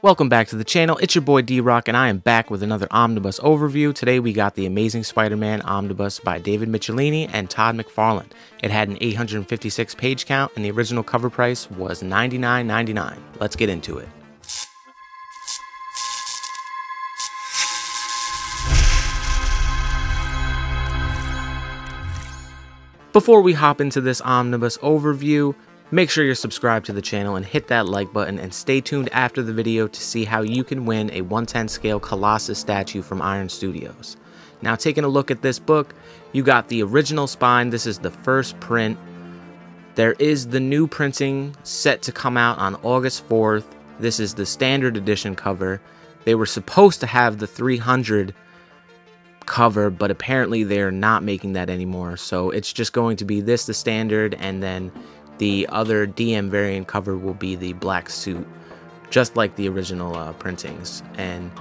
Welcome back to the channel, it's your boy D-Rock and I am back with another Omnibus overview. Today we got the Amazing Spider-Man Omnibus by David Michelinie and Todd McFarlane. It had an 856 page count and the original cover price was $99.99. Let's get into it. Before we hop into this Omnibus overview, make sure you're subscribed to the channel and hit that like button and stay tuned after the video to see how you can win a 1/10 scale Colossus statue from Iron Studios. Now taking a look at this book, you got the original spine, this is the first print. There is the new printing set to come out on August 4th. This is the standard edition cover. They were supposed to have the 300 cover, but apparently they're not making that anymore. So it's just going to be this, the standard, and then the other DM variant cover will be the black suit, just like the original printings. And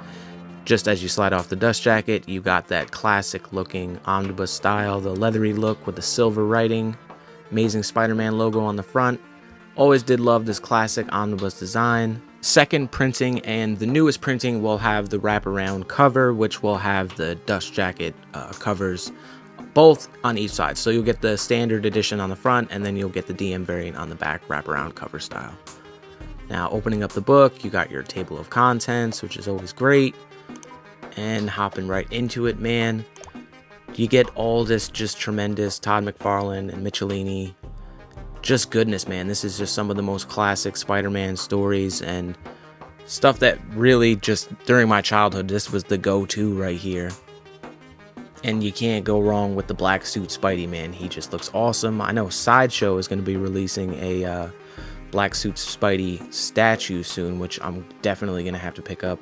just as you slide off the dust jacket, you got that classic looking omnibus style, the leathery look with the silver writing, Amazing Spider-Man logo on the front. Always did love this classic omnibus design. Second printing and the newest printing will have the wraparound cover, which will have the dust jacket covers, both on each side. So you'll get the standard edition on the front and then you'll get the DM variant on the back, wraparound cover style. Now opening up the book, you got your table of contents, which is always great. And hopping right into it, man. You get all this just tremendous Todd McFarlane and Michelinie. Just goodness, man. This is just some of the most classic Spider-Man stories and stuff that really just during my childhood, this was the go-to right here. And you can't go wrong with the black suit Spidey, man. He just looks awesome. I know Sideshow is going to be releasing a black suit Spidey statue soon, which I'm definitely going to have to pick up.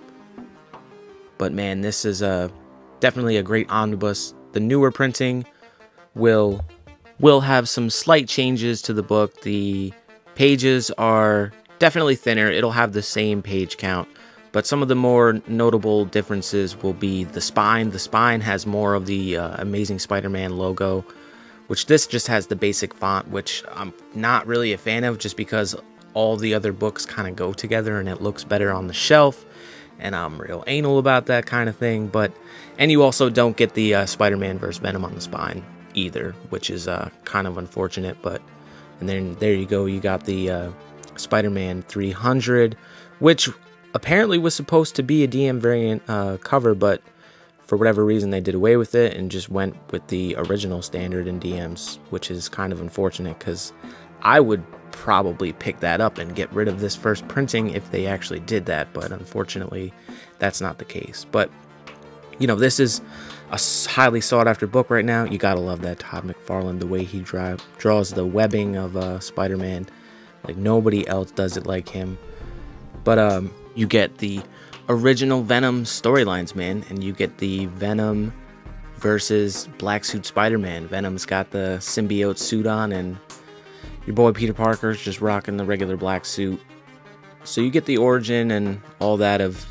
But man, this is definitely a great omnibus. The newer printing will have some slight changes to the book. The pages are definitely thinner. It'll have the same page count. But some of the more notable differences will be the spine. The spine has more of the Amazing Spider-Man logo, which this just has the basic font, which I'm not really a fan of just because all the other books kind of go together and it looks better on the shelf. And I'm real anal about that kind of thing. And you also don't get the Spider-Man vs. Venom on the spine either, which is kind of unfortunate. And then there you go. You got the Spider-Man 300, which apparently was supposed to be a DM variant cover, but for whatever reason they did away with it and just went with the original standard in DMs, which is kind of unfortunate because I would probably pick that up and get rid of this first printing if they actually did that, but unfortunately that's not the case. But you know, this is a highly sought after book right now. You gotta love that Todd McFarlane, the way he draws the webbing of Spider-Man, like nobody else does it like him. But you get the original Venom storylines, man, and you get the Venom versus Black Suit Spider-Man. Venom's got the symbiote suit on, and your boy Peter Parker's just rocking the regular black suit. So you get the origin and all that of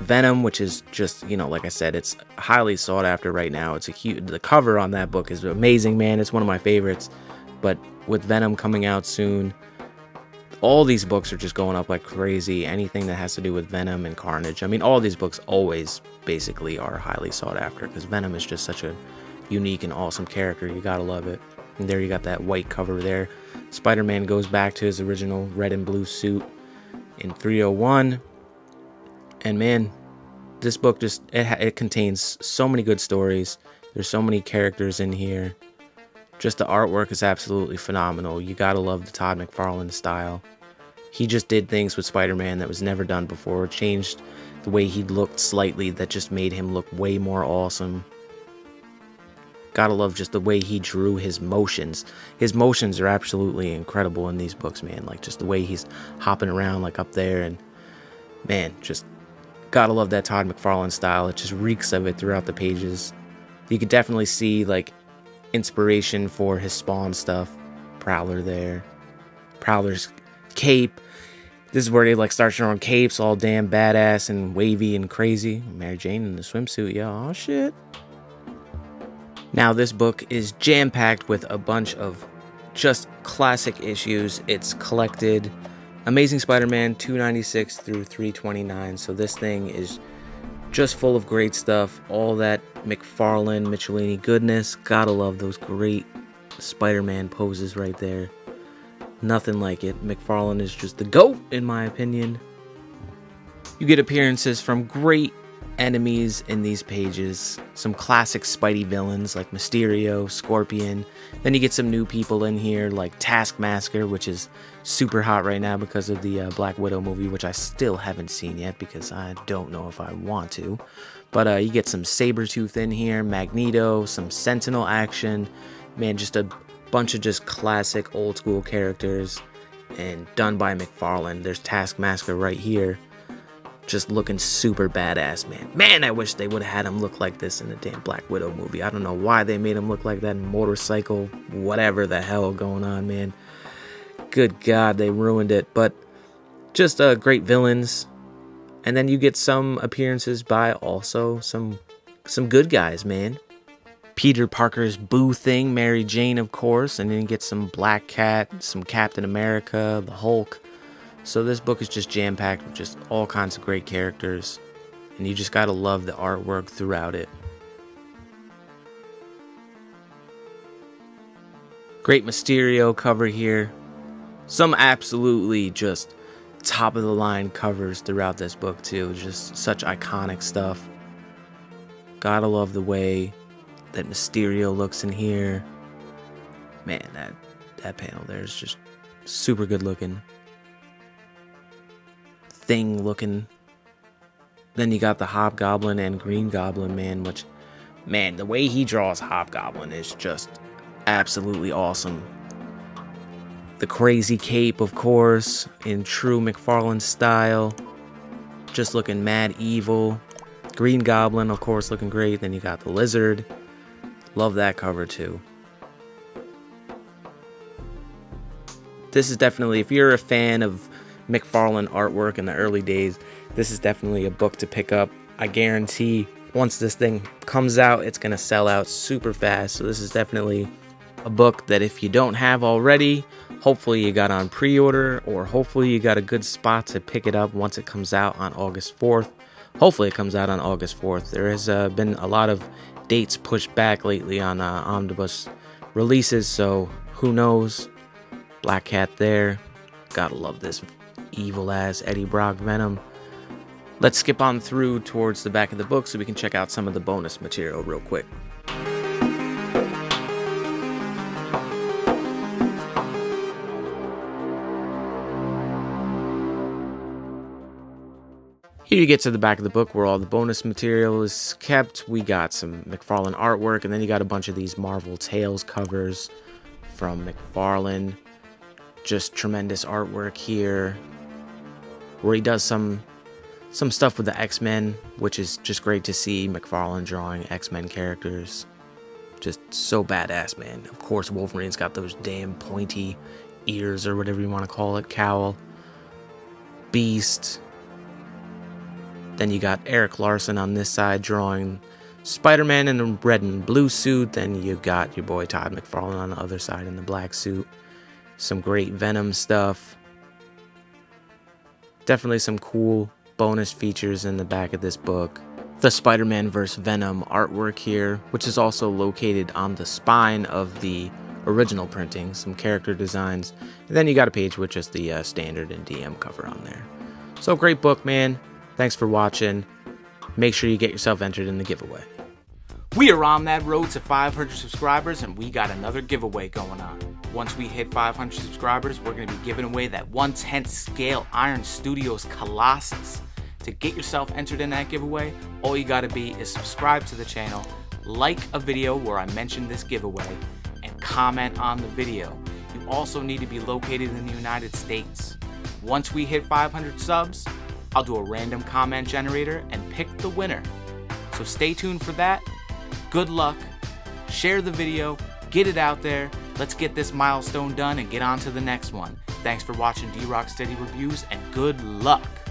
Venom, which is just, you know, like I said, it's highly sought after right now. It's a huge, the cover on that book is amazing, man. It's one of my favorites. But with Venom coming out soon, all these books are just going up like crazy. Anything that has to do with Venom and Carnage. I mean, all these books always basically are highly sought after because Venom is just such a unique and awesome character. You gotta love it. And there you got that white cover there. Spider-Man goes back to his original red and blue suit in 301. And man, this book just, it contains so many good stories. There's so many characters in here. Just the artwork is absolutely phenomenal. You gotta love the Todd McFarlane style. He just did things with Spider-Man that was never done before. Changed the way he looked slightly. That just made him look way more awesome. Gotta love just the way he drew his motions. His motions are absolutely incredible in these books, man. Like just the way he's hopping around like up there. And man, just gotta love that Todd McFarlane style. It just reeks of it throughout the pages. You could definitely see like inspiration for his Spawn stuff. Prowler there, Prowler's cape. This is where they like start your own capes, all damn badass and wavy and crazy. Mary Jane in the swimsuit, y'all. Shit. Now this book is jam-packed with a bunch of just classic issues. It's collected. Amazing Spider-Man 296 through 329. So this thing is just full of great stuff. All that McFarlane, Michelinie goodness. Gotta love those great Spider-Man poses right there. Nothing like it. McFarlane is just the GOAT, in my opinion. You get appearances from great enemies in these pages. Some classic Spidey villains like Mysterio, Scorpion. Then you get some new people in here like Taskmaster, which is super hot right now because of the Black Widow movie, which I still haven't seen yet because I don't know if I want to. But you get some Sabretooth in here, Magneto, some Sentinel action. Man, just a bunch of just classic old school characters and done by McFarlane. There's Taskmaster right here, just looking super badass, man. Man, I wish they would have had him look like this in the damn Black Widow movie. I don't know why they made him look like that motorcycle, whatever the hell going on, man. Good God, they ruined it. But just great villains. And then you get some appearances by also some good guys, man. Peter Parker's Boo Thing, Mary Jane, of course. And then you get some Black Cat, some Captain America, the Hulk. So this book is just jam-packed with just all kinds of great characters, and you just gotta love the artwork throughout it. Great Mysterio cover here. Some absolutely just top-of-the-line covers throughout this book too. Just such iconic stuff. Gotta love the way that Mysterio looks in here. Man, that panel there is just super good looking. Thing looking. Then you got the Hobgoblin and Green Goblin, man, which, man, the way he draws Hobgoblin is just absolutely awesome. The crazy cape, of course, in true McFarlane style, just looking mad evil. Green Goblin, of course, looking great. Then you got the lizard. Love that cover too. This is definitely, if you're a fan of McFarlane artwork in the early days, this is definitely a book to pick up. I guarantee once this thing comes out, it's gonna sell out super fast. So this is definitely a book that if you don't have already, hopefully you got on pre-order, or hopefully you got a good spot to pick it up once it comes out on August 4th. Hopefully it comes out on August 4th. There has been a lot of dates pushed back lately on omnibus releases, so who knows. Black Cat there. Gotta love this evil ass Eddie Brock Venom. Let's skip on through towards the back of the book so we can check out some of the bonus material real quick. Here you get to the back of the book where all the bonus material is kept. We got some McFarlane artwork, and then you got a bunch of these Marvel Tales covers from McFarlane. Just tremendous artwork here, where he does some stuff with the X-Men, which is just great to see McFarlane drawing X-Men characters. Just so badass, man. Of course, Wolverine's got those damn pointy ears, or whatever you want to call it, cowl. Beast. Then you got Eric Larson on this side drawing Spider-Man in the red and blue suit. Then you got your boy Todd McFarlane on the other side in the black suit. Some great Venom stuff. Definitely some cool bonus features in the back of this book. The Spider-Man vs. Venom artwork here, which is also located on the spine of the original printing. Some character designs. And then you got a page with just the standard and DM cover on there. So great book, man. Thanks for watching. Make sure you get yourself entered in the giveaway. We are on that road to 500 subscribers, and we got another giveaway going on. Once we hit 500 subscribers, we're going to be giving away that 1/10 scale Iron Studios Colossus. To get yourself entered in that giveaway, all you got to be is subscribe to the channel, like a video where I mentioned this giveaway, and comment on the video. You also need to be located in the United States. Once we hit 500 subs, I'll do a random comment generator and pick the winner. So stay tuned for that. Good luck, share the video, get it out there, let's get this milestone done and get on to the next one. Thanks for watching D-Rock Steady Reviews, and good luck.